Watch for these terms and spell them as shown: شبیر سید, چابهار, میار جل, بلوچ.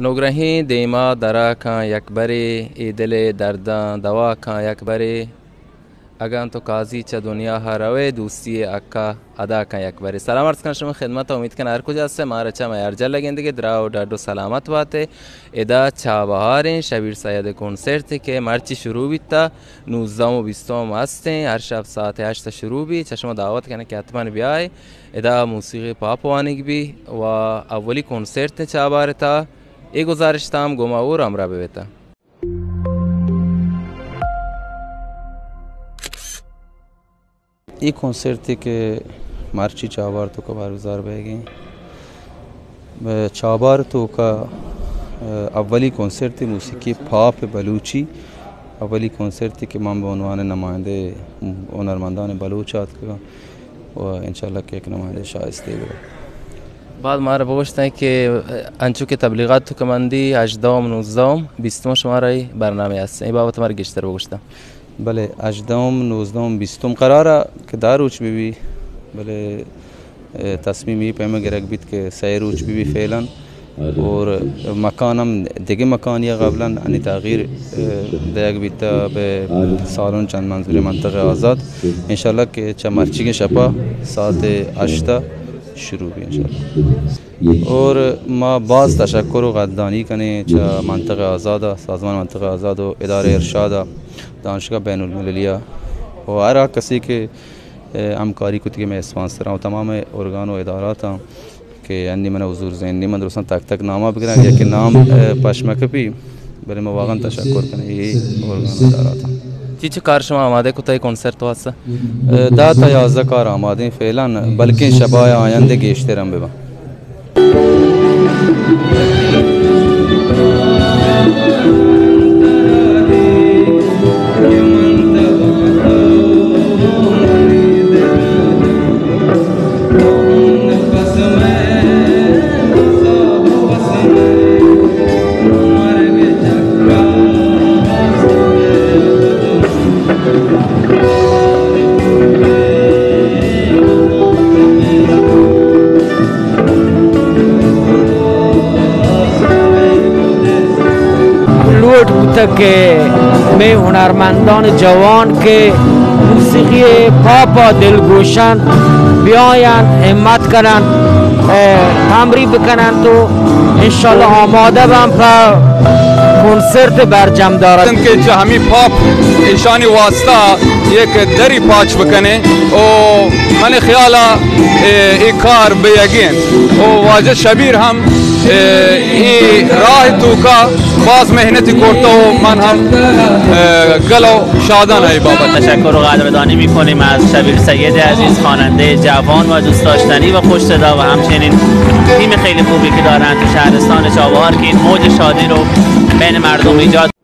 نوگرهی دیما درا کان یک بری ایدل دردان دوا کان یک بری اگان تو قاضی چه دنیا هروه دوستی اکا ادا کن یک بری. سلام عرض کنم شما خدمت، امید کن هر کجا هسته ما رچه میارجا لگنده که دراو دردو سلامت باته. ادا چابهار شبیر سید کنسرت که مرچی شروع بیتا 19 و 20 هسته، هر شب ساعت 8 شروع بی. چشما دعوت کنه که حتما بیای. ادا موسیقی پاپوانیک بی و اولی کنسرت چابهار تا ای گزارش تام گما او رام را بیتا. این کنسرتی که مارچی چابهار تو که برگزار بگیم، چابهار تو که اولی کنسرت موسیقی پاپ بلوچی، اولی کنسرتی که من به عنوان نماینده هنرمندان بلوچ هات و انشالله که یک نماینده شایسته بگم. بعد ما را بگوشتن که انچو که تبلیغات تو که من دی 18 و 19 و 20 شما رای برنامه هست، این بابت ما را گشتر بگوشتن. بله 18 19 20 قراره که دار روچ بیبی، بله تصمیمی پیما گرگ بیت که سه روچ بیبی فعلا اور مکانم دیگه مکانی قبلا انی تغییر دیگ بیتا به سالن چند منظور منطقه آزاد انشالله که چمارچی شپا ساعت 8 شروع بی انشالله. اور ما باز تشکر و قدردانی کنه چه منطقه آزاد، سازمان منطقه آزاد و اداره ارشاد دانشگاه بین المللی و هر کسی که همکاری کتی که من اسپانسر و تمام ارگان و ادارات هم که یعنی من حضور زندی من درستان تک تک نامه بگیرن یا که نام پشمک بی، بلی ما واقعا تشکر کنه این ارگان و ادارات هم. چی کار شما آماده کتای کنسرت واسه؟ دا تا 11 کار آماده فعلا، بلکه شبای آینده گیشته رم ببا. که می هنرمندان جوان که موسیقی پاپا دلگوشن بیاین همت کنن تمرین بکنن تو انشالله آماده بم پر کنسرت برجم دارن که جهمی پاپ انشانی واسطه یک دری پاچ بکنه و من خیالا این کار بیگین و واجه شبیر هم این راه تو کا باز مهنتی کرده و من هم گلو شادانه ای بابا. تشکر و قدردانی میکنیم از شبیر سید عزیز، خواننده جوان و دوست داشتنی و خوش صدا و همچنین تیم خیلی خوبی که دارن تو شهرستان چابهار که این موج شادی رو بین مردم ایجاد